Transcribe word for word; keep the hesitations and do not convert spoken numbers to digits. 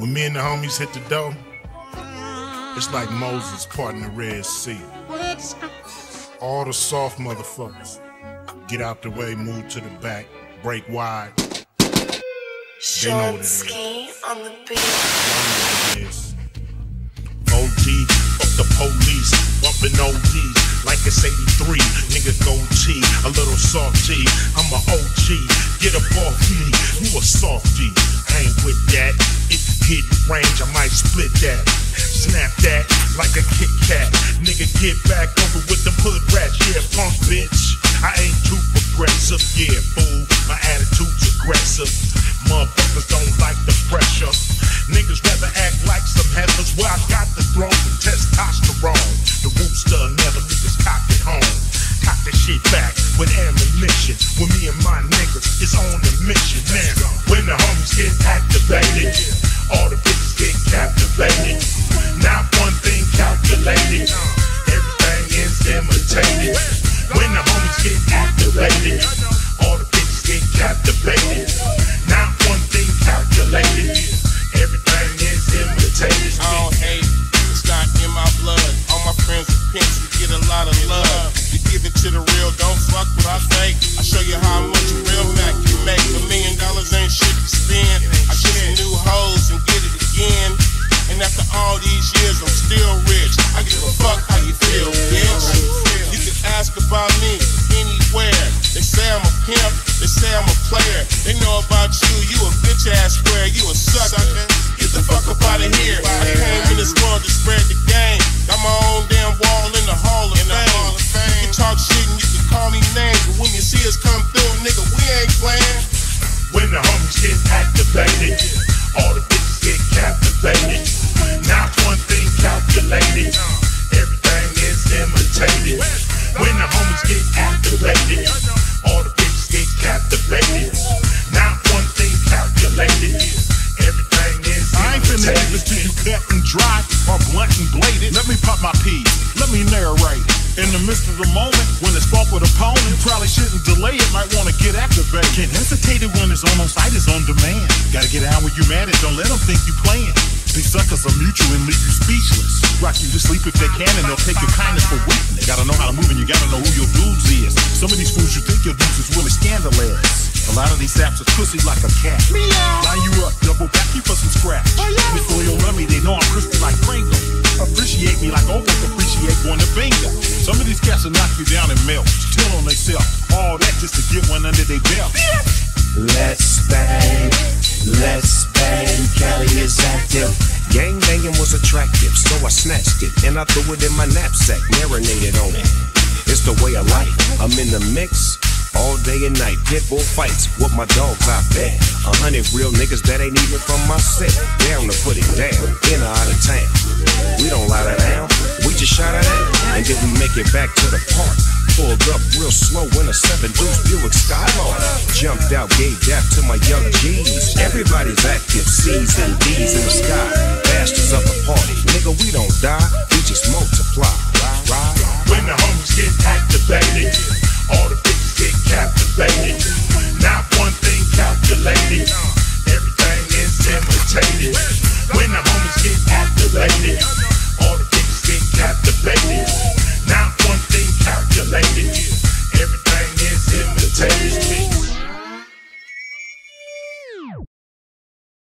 When me and the homies hit the dough, it's like Moses parting the Red Sea. All the soft motherfuckers get out the way, move to the back, break wide. They know what it is. Y'all know what it is. O G, fuck the police, bumping O Ds like it's eighty-three. Nigga go T, a little soft T. I'm a O G, get up off me. You a softy, I ain't with that. If you hit range, I might split that. Snap that like a Kit Kat. Nigga get back over with the hood rats. Yeah, punk bitch, I ain't too progressive. Yeah, fool, my attitude's aggressive. Motherfuckers don't like the pressure. Niggas rather act like some heifers. Well, I got the throne from testosterone. The rooster never leaves his cock at home. Cock the shit back with ammunition. With me and my niggas, it's on the mission. Now, when the homies get activated, all the bitches get captivated. Not one thing calculated. Everything is imitated. When the homies get activated, all the bitches get captivated. Not one thing calculated. Everything is imitated. All hate is not in my blood. All my friends are pimps, we get a lot of love. You give it to the real, don't fuck what I fake. I show you how much a real Mac can make. A million dollars ain't shit to spend. I get some new hoes and get it again. And after all these years, I'm still rich. I give a fuck how you feel, bitch. You can ask about me anywhere. They say I'm a pimp, they say I'm a player. They know about you, you a bitch ass square, you a sucker. Get the fuck up out of here. I came in this world to spread the game. Got my own damn wall in the Hall of Fame. You can talk shit and you can call me names, but when you see us come through, nigga, we ain't playing. When the homies get activated, all the bitches get captivated. Not one thing calculated. Everything is imitated. When the homies get activated, all the bitches get captivated. Not one thing calculated. Everything is imitated. I ain't finna give it to you cut and dry or blunt and bladed. Let me pop my pee. Let me narrate. In the midst of the moment, when it's fought with opponent, you probably shouldn't delay it, might want to get activated. Can't hesitate it when it's on on site, it's on demand. Gotta get out when you mad and don't let them think you playing. These suckers are mutual and leave you speechless. Rock you to sleep if they can and they'll take your kindness for weakness. Gotta know how to move and you gotta know who your dudes is. Some of these fools you think your dudes is really scandalous. A lot of these saps are pussy like a cat. Meow. Line you up, double back you for some scratch. Oh, yeah. Before you love me, they know I'm crispy like Pringle. Appreciate me like Oprah, appreciate one to bingo. Some of these cats will knock you down and melt. Still on they self. All that just to get one under their belt. Yeah. Let's bang, let's bang, Cali is active. Gang banging was attractive, so I snatched it and I threw it in my knapsack, marinated on it. It's the way I like, I'm in the mix all day and night. Pitbull fights with my dogs, I bet. A hundred real niggas that ain't even from my set. Down to put it down, in or out of town. We don't lie down, we just shot it out. And then we make it back to the park. Pulled up real slow in a seven-deuce Buick Skylark. Jumped out, gave dap to my young G's. Everybody's active, C's and D's in the sky. Bastards up a party, nigga, we don't die, we just multiply.